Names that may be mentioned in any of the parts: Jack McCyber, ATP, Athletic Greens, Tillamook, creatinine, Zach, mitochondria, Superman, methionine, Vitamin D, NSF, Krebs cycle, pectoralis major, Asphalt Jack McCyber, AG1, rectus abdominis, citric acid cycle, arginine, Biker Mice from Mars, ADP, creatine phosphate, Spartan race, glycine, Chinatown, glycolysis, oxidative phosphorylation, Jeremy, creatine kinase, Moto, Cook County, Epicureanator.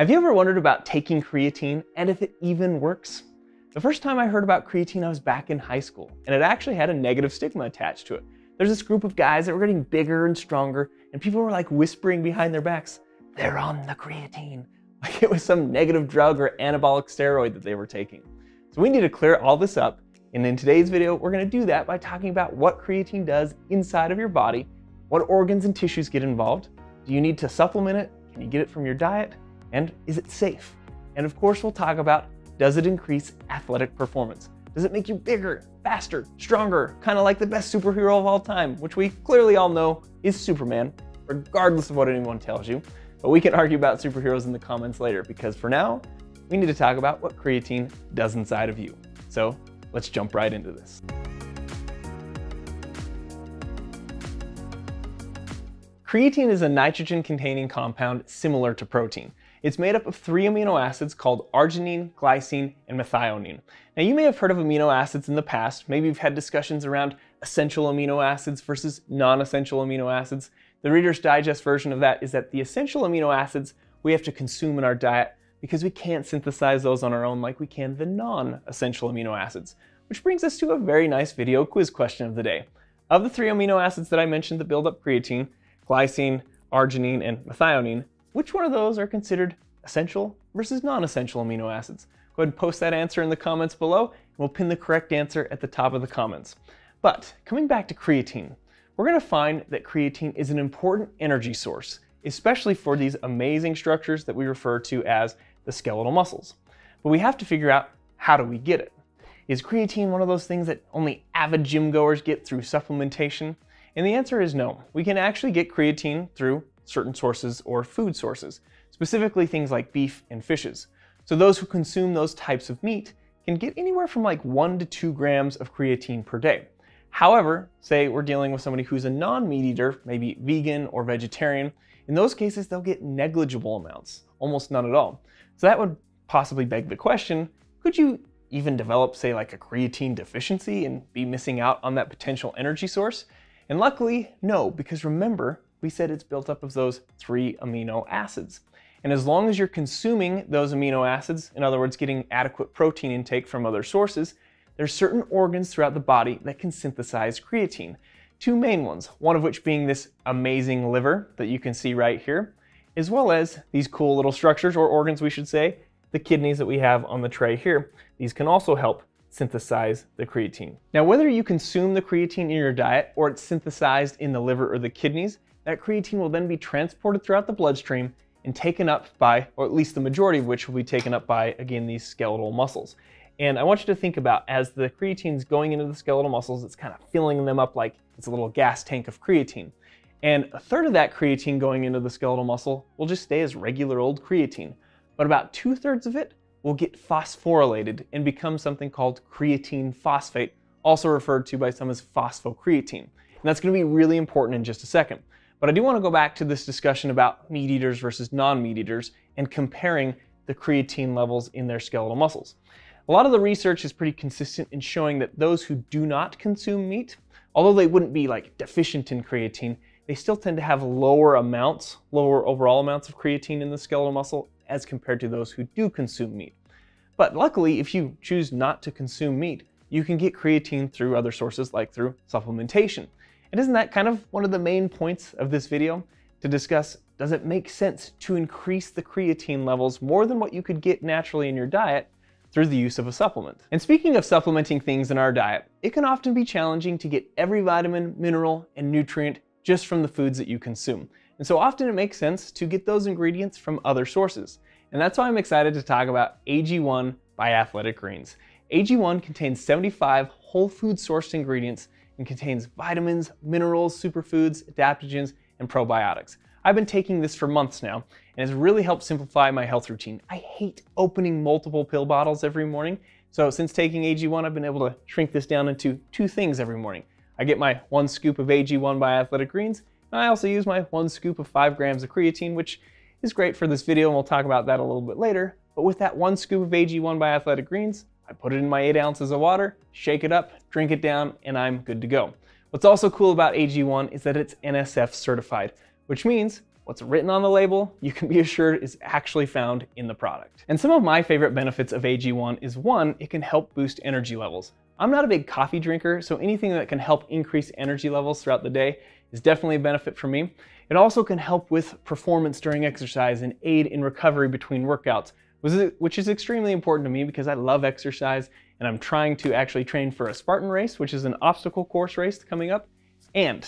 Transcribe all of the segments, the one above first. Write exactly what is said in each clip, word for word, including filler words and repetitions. Have you ever wondered about taking creatine and if it even works? The first time I heard about creatine, I was back in high school, and it actually had a negative stigma attached to it. There's this group of guys that were getting bigger and stronger, and people were like whispering behind their backs, they're on the creatine, like it was some negative drug or anabolic steroid that they were taking. So we need to clear all this up, and in today's video, we're gonna do that by talking about what creatine does inside of your body, what organs and tissues get involved, do you need to supplement it, can you get it from your diet, and is it safe? And of course, we'll talk about, does it increase athletic performance? Does it make you bigger, faster, stronger, kind of like the best superhero of all time, which we clearly all know is Superman, regardless of what anyone tells you. But we can argue about superheroes in the comments later, because for now, we need to talk about what creatine does inside of you. So let's jump right into this. Creatine is a nitrogen-containing compound similar to protein. It's made up of three amino acids called arginine, glycine, and methionine. Now you may have heard of amino acids in the past. Maybe you've had discussions around essential amino acids versus non-essential amino acids. The Reader's Digest version of that is that the essential amino acids we have to consume in our diet because we can't synthesize those on our own like we can the non-essential amino acids. Which brings us to a very nice video quiz question of the day. Of the three amino acids that I mentioned that build up creatine, glycine, arginine, and methionine, which one of those are considered essential versus non-essential amino acids? Go ahead and post that answer in the comments below, and we'll pin the correct answer at the top of the comments. But coming back to creatine, we're gonna find that creatine is an important energy source, especially for these amazing structures that we refer to as the skeletal muscles. But we have to figure out, how do we get it? Is creatine one of those things that only avid gym goers get through supplementation? And the answer is no. We can actually get creatine through certain sources or food sources, specifically things like beef and fishes. So those who consume those types of meat can get anywhere from like one to two grams of creatine per day. However, say we're dealing with somebody who's a non-meat eater, maybe vegan or vegetarian, in those cases, they'll get negligible amounts, almost none at all. So that would possibly beg the question, could you even develop, say, like a creatine deficiency and be missing out on that potential energy source? And luckily, no, because remember, we said it's built up of those three amino acids. And as long as you're consuming those amino acids, in other words, getting adequate protein intake from other sources, there's certain organs throughout the body that can synthesize creatine. Two main ones, one of which being this amazing liver that you can see right here, as well as these cool little structures or organs, we should say, the kidneys that we have on the tray here. These can also help synthesize the creatine. Now, whether you consume the creatine in your diet or it's synthesized in the liver or the kidneys, that creatine will then be transported throughout the bloodstream and taken up by, or at least the majority of which will be taken up by, again, these skeletal muscles. And I want you to think about, as the creatine's going into the skeletal muscles, it's kind of filling them up like it's a little gas tank of creatine. And a third of that creatine going into the skeletal muscle will just stay as regular old creatine. But about two thirds of it will get phosphorylated and become something called creatine phosphate, also referred to by some as phosphocreatine. And that's gonna be really important in just a second. But I do want to go back to this discussion about meat eaters versus non-meat eaters and comparing the creatine levels in their skeletal muscles. A lot of the research is pretty consistent in showing that those who do not consume meat, although they wouldn't be like deficient in creatine, they still tend to have lower amounts, lower overall amounts of creatine in the skeletal muscle as compared to those who do consume meat. But luckily, if you choose not to consume meat, you can get creatine through other sources, like through supplementation. And isn't that kind of one of the main points of this video? To discuss, does it make sense to increase the creatine levels more than what you could get naturally in your diet through the use of a supplement? And speaking of supplementing things in our diet, it can often be challenging to get every vitamin, mineral, and nutrient just from the foods that you consume. And so often it makes sense to get those ingredients from other sources. And that's why I'm excited to talk about A G one by Athletic Greens. A G one contains seventy-five whole food sourced ingredients and contains vitamins, minerals, superfoods, adaptogens, and probiotics. I've been taking this for months now, and it's really helped simplify my health routine. I hate opening multiple pill bottles every morning, so since taking A G one, I've been able to shrink this down into two things every morning. I get my one scoop of A G one by Athletic Greens, and I also use my one scoop of five grams of creatine, which is great for this video, and we'll talk about that a little bit later. But with that one scoop of A G one by Athletic Greens, I put it in my eight ounces of water, shake it up, drink it down, and I'm good to go. What's also cool about A G one is that it's N S F certified, which means what's written on the label, you can be assured is actually found in the product. And some of my favorite benefits of A G one is one, it can help boost energy levels. I'm not a big coffee drinker, so anything that can help increase energy levels throughout the day is definitely a benefit for me. It also can help with performance during exercise and aid in recovery between workouts, which is extremely important to me because I love exercise and I'm trying to actually train for a Spartan race, which is an obstacle course race coming up. And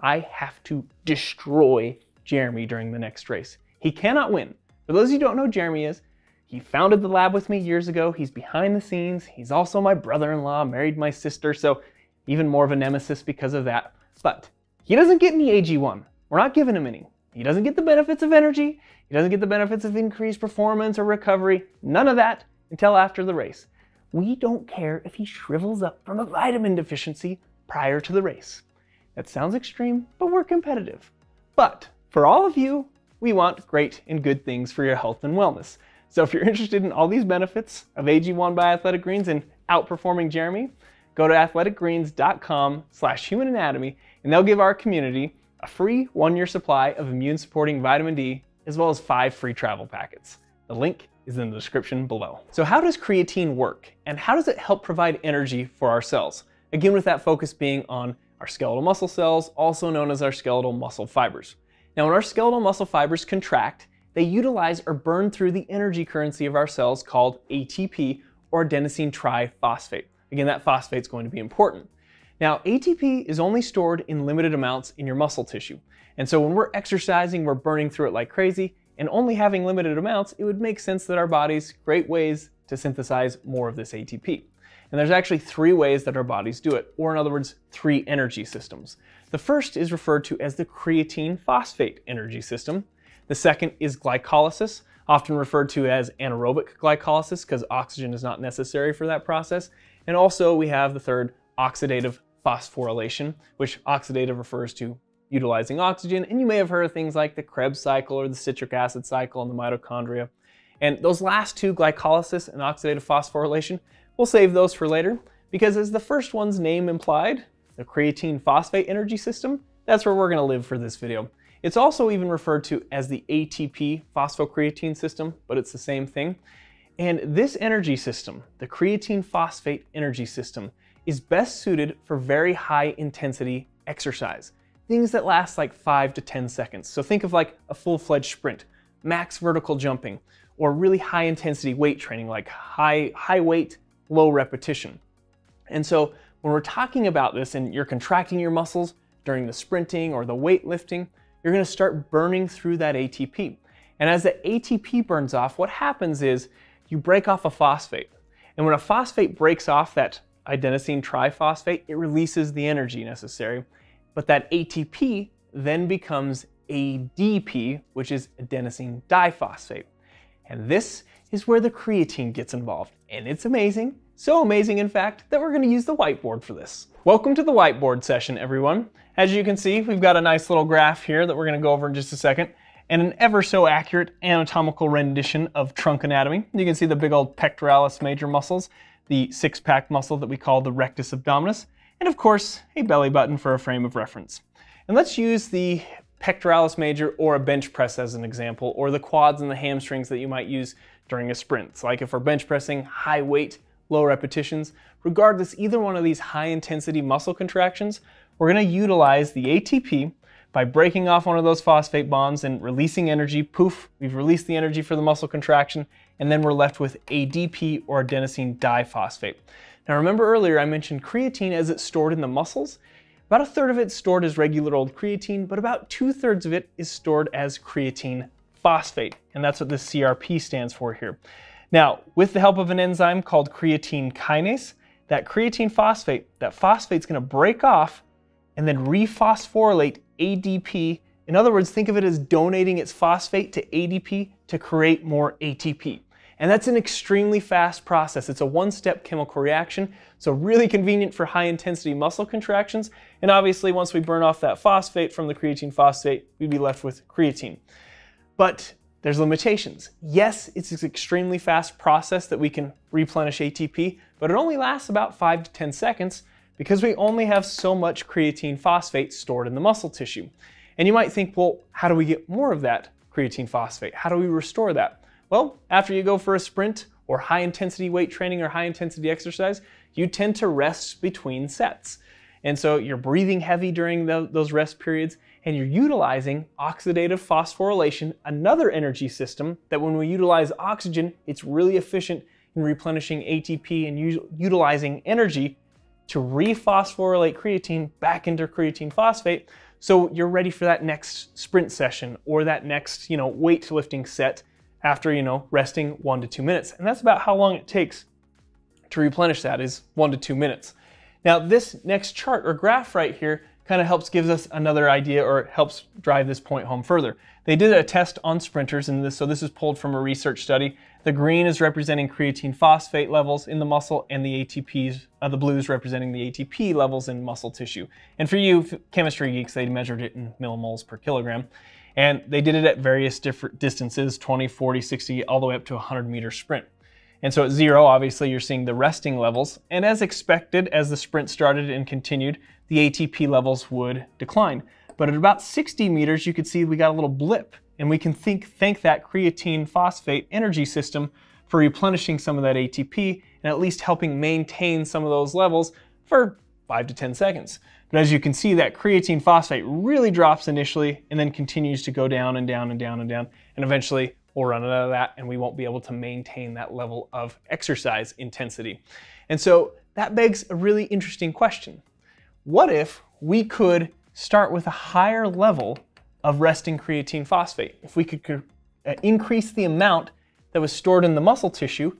I have to destroy Jeremy during the next race. He cannot win. For those of you who don't know who Jeremy is, he founded the lab with me years ago. He's behind the scenes. He's also my brother-in-law, married my sister, so even more of a nemesis because of that. But he doesn't get any A G one. We're not giving him any. He doesn't get the benefits of energy. He doesn't get the benefits of increased performance or recovery. None of that until after the race. We don't care if he shrivels up from a vitamin deficiency prior to the race. That sounds extreme, but we're competitive. But for all of you, we want great and good things for your health and wellness. So if you're interested in all these benefits of A G one by Athletic Greens and outperforming Jeremy, go to athletic greens dot com slash human anatomy and they'll give our community a free one-year supply of immune-supporting vitamin D, as well as five free travel packets. The link is in the description below. So how does creatine work and how does it help provide energy for our cells? Again, with that focus being on our skeletal muscle cells, also known as our skeletal muscle fibers. Now, when our skeletal muscle fibers contract, they utilize or burn through the energy currency of our cells called A T P, or adenosine triphosphate. Again, that phosphate is going to be important. Now, A T P is only stored in limited amounts in your muscle tissue. And so when we're exercising, we're burning through it like crazy, and only having limited amounts, it would make sense that our body's great ways to synthesize more of this A T P. And there's actually three ways that our bodies do it, or in other words, three energy systems. The first is referred to as the creatine phosphate energy system. The second is glycolysis, often referred to as anaerobic glycolysis because oxygen is not necessary for that process. And also we have the third, oxidative phosphorylation, which oxidative refers to utilizing oxygen. And you may have heard of things like the Krebs cycle or the citric acid cycle in the mitochondria. And those last two, glycolysis and oxidative phosphorylation, we'll save those for later because as the first one's name implied, the creatine phosphate energy system, that's where we're gonna live for this video. It's also even referred to as the A T P phosphocreatine system, but it's the same thing. And this energy system, the creatine phosphate energy system, is best suited for very high intensity exercise, things that last like five to ten seconds. So think of like a full-fledged sprint, max vertical jumping, or really high intensity weight training, like high, high weight, low repetition. And so when we're talking about this and you're contracting your muscles during the sprinting or the weightlifting, you're gonna start burning through that A T P. And as the A T P burns off, what happens is you break off a phosphate. And when a phosphate breaks off that adenosine triphosphate, it releases the energy necessary. But that A T P then becomes A D P, which is adenosine diphosphate. And this is where the creatine gets involved. And it's amazing, so amazing in fact, that we're gonna use the whiteboard for this. Welcome to the whiteboard session, everyone. As you can see, we've got a nice little graph here that we're gonna go over in just a second, and an ever so accurate anatomical rendition of trunk anatomy. You can see the big old pectoralis major muscles, the six-pack muscle that we call the rectus abdominis, and of course, a belly button for a frame of reference. And let's use the pectoralis major or a bench press as an example, or the quads and the hamstrings that you might use during a sprint. It's like if we're bench pressing high weight, low repetitions, regardless, either one of these high intensity muscle contractions, we're gonna utilize the A T P by breaking off one of those phosphate bonds and releasing energy. Poof, we've released the energy for the muscle contraction, and then we're left with A D P, or adenosine diphosphate. Now remember earlier I mentioned creatine as it's stored in the muscles. About a third of it's stored as regular old creatine, but about two thirds of it is stored as creatine phosphate, and that's what the C R P stands for here. Now, with the help of an enzyme called creatine kinase, that creatine phosphate, that phosphate's gonna break off and then rephosphorylate A D P. In other words, think of it as donating its phosphate to A D P to create more A T P. And that's an extremely fast process. It's a one-step chemical reaction, so really convenient for high-intensity muscle contractions. And obviously, once we burn off that phosphate from the creatine phosphate, we'd be left with creatine. But there's limitations. Yes, it's an extremely fast process that we can replenish A T P, but it only lasts about five to ten seconds because we only have so much creatine phosphate stored in the muscle tissue. And you might think, well, how do we get more of that creatine phosphate? How do we restore that? Well, after you go for a sprint or high intensity weight training or high intensity exercise, you tend to rest between sets. And so you're breathing heavy during the, those rest periods, and you're utilizing oxidative phosphorylation, another energy system that when we utilize oxygen, it's really efficient in replenishing A T P and utilizing energy to rephosphorylate creatine back into creatine phosphate, so you're ready for that next sprint session or that next, you know, weightlifting set after, you know, resting one to two minutes. And that's about how long it takes to replenish that, is one to two minutes. Now this next chart or graph right here kind of helps gives us another idea or helps drive this point home further. They did a test on sprinters in this, so this is pulled from a research study. The green is representing creatine phosphate levels in the muscle, and the A T Ps, uh, the blues representing the A T P levels in muscle tissue. And for you chemistry geeks, they measured it in millimoles per kilogram. And they did it at various different distances, twenty, forty, sixty, all the way up to a hundred meter sprint. And so at zero, obviously you're seeing the resting levels, and as expected, as the sprint started and continued, the A T P levels would decline. But at about sixty meters, you could see we got a little blip, and we can think, thank that creatine phosphate energy system for replenishing some of that A T P and at least helping maintain some of those levels for five to ten seconds. But as you can see, that creatine phosphate really drops initially and then continues to go down and down and down and down, and eventually we'll run out of that and we won't be able to maintain that level of exercise intensity. And so that begs a really interesting question. What if we could start with a higher level of resting creatine phosphate? If we could increase the amount that was stored in the muscle tissue,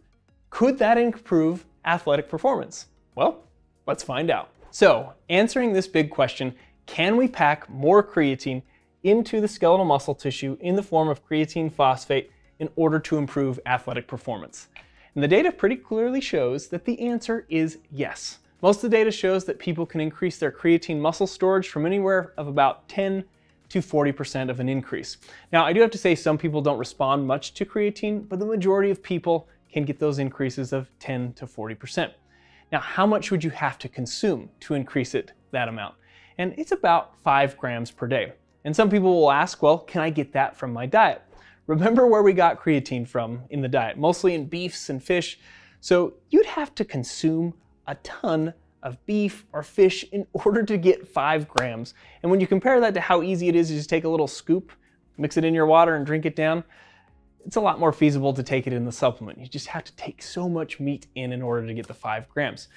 could that improve athletic performance? Well, let's find out. So answering this big question, can we pack more creatine into the skeletal muscle tissue in the form of creatine phosphate in order to improve athletic performance? And the data pretty clearly shows that the answer is yes. Most of the data shows that people can increase their creatine muscle storage from anywhere of about ten to forty percent of an increase. Now, I do have to say some people don't respond much to creatine, but the majority of people can get those increases of ten to forty percent. Now, how much would you have to consume to increase it that amount? And it's about five grams per day. And some people will ask, well, can I get that from my diet? Remember where we got creatine from in the diet, mostly in beefs and fish. So you'd have to consume a ton of beef or fish in order to get five grams. And when you compare that to how easy it is to just take a little scoop, mix it in your water and drink it down, it's a lot more feasible to take it in the supplement. You just have to take so much meat in in order to get the five grams.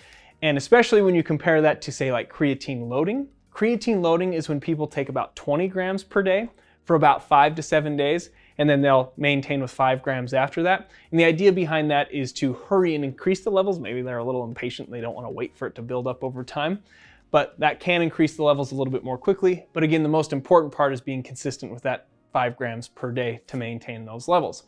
And especially when you compare that to, say, like creatine loading. Creatine loading is when people take about twenty grams per day for about five to seven days, and then they'll maintain with five grams after that. And the idea behind that is to hurry and increase the levels. Maybe they're a little impatient, they don't want to wait for it to build up over time, but that can increase the levels a little bit more quickly. But again, the most important part is being consistent with that five grams per day to maintain those levels.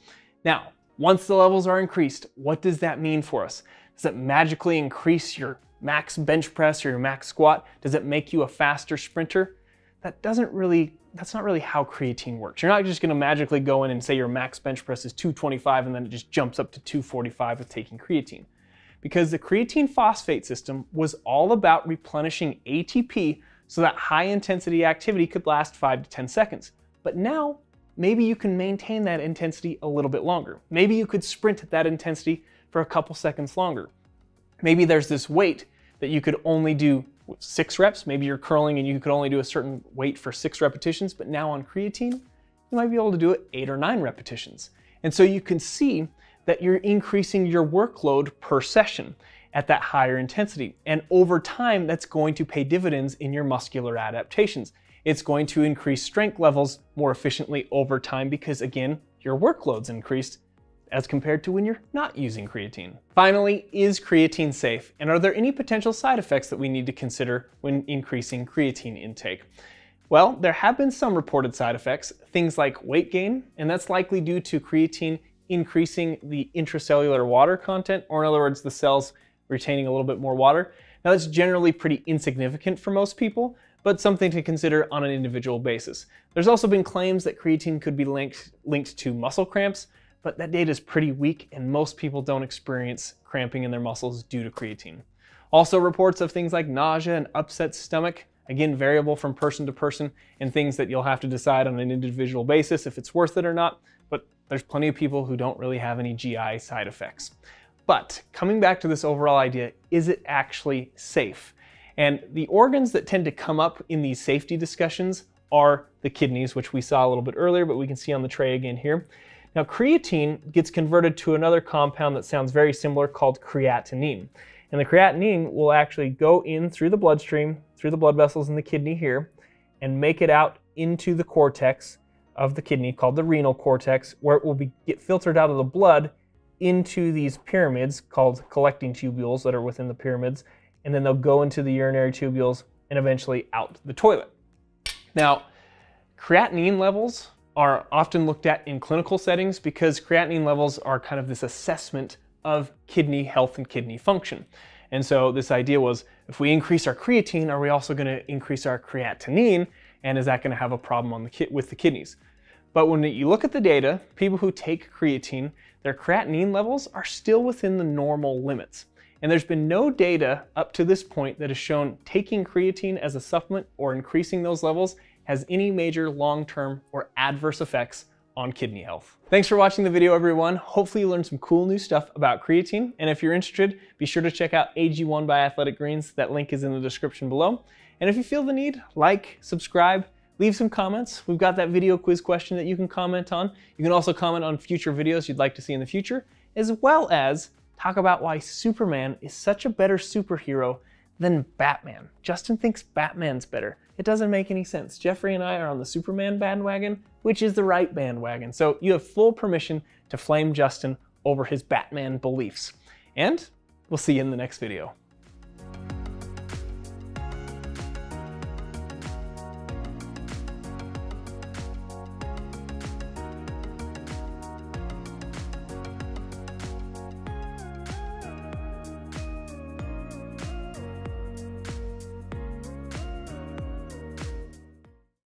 Now, once the levels are increased, what does that mean for us? Does it magically increase your max bench press or your max squat? Does it make you a faster sprinter? That doesn't really, that's not really how creatine works. You're not just gonna magically go in and say your max bench press is two twenty-five and then it just jumps up to two forty-five with taking creatine. Because the creatine phosphate system was all about replenishing A T P so that high intensity activity could last five to ten seconds. But now, maybe you can maintain that intensity a little bit longer. Maybe you could sprint at that intensity for a couple seconds longer. Maybe there's this weight that you could only do six reps. Maybe you're curling and you could only do a certain weight for six repetitions, but now on creatine, you might be able to do it eight or nine repetitions. And so you can see that you're increasing your workload per session at that higher intensity. And over time, that's going to pay dividends in your muscular adaptations. It's going to increase strength levels more efficiently over time because, again, your workload's increased as compared to when you're not using creatine. Finally, is creatine safe? And are there any potential side effects that we need to consider when increasing creatine intake? Well, there have been some reported side effects, things like weight gain, and that's likely due to creatine increasing the intracellular water content, or in other words, the cells retaining a little bit more water. Now, that's generally pretty insignificant for most people, but something to consider on an individual basis. There's also been claims that creatine could be linked, linked to muscle cramps, but that data is pretty weak and most people don't experience cramping in their muscles due to creatine. Also, reports of things like nausea and upset stomach, Again, variable from person to person and things that you'll have to decide on an individual basis if it's worth it or not, but there's plenty of people who don't really have any G I side effects. But coming back to this overall idea, is it actually safe? And the organs that tend to come up in these safety discussions are the kidneys, which we saw a little bit earlier, but we can see on the tray again here. Now, creatine gets converted to another compound that sounds very similar called creatinine. And the creatinine will actually go in through the bloodstream, through the blood vessels in the kidney here, and make it out into the cortex of the kidney called the renal cortex, where it will be, get filtered out of the blood into these pyramids called collecting tubules that are within the pyramids, and then they'll go into the urinary tubules and eventually out the toilet. Now, creatinine levels are often looked at in clinical settings because creatinine levels are kind of this assessment of kidney health and kidney function. And so this idea was, if we increase our creatine, are we also going to increase our creatinine? And is that going to have a problem on the ki- with the kidneys? But when you look at the data, people who take creatine, their creatinine levels are still within the normal limits. And there's been no data up to this point that has shown taking creatine as a supplement or increasing those levels has any major long-term or adverse effects on kidney health. Thanks for watching the video, everyone. Hopefully you learned some cool new stuff about creatine. And if you're interested, be sure to check out A G one by Athletic Greens. That link is in the description below. And if you feel the need, like, subscribe, leave some comments. We've got that video quiz question that you can comment on. You can also comment on future videos you'd like to see in the future, as well as talk about why Superman is such a better superhero than Batman. Justin thinks Batman's better. It doesn't make any sense. Jeffrey and I are on the Superman bandwagon, which is the right bandwagon. So you have full permission to flame Justin over his Batman beliefs. And we'll see you in the next video.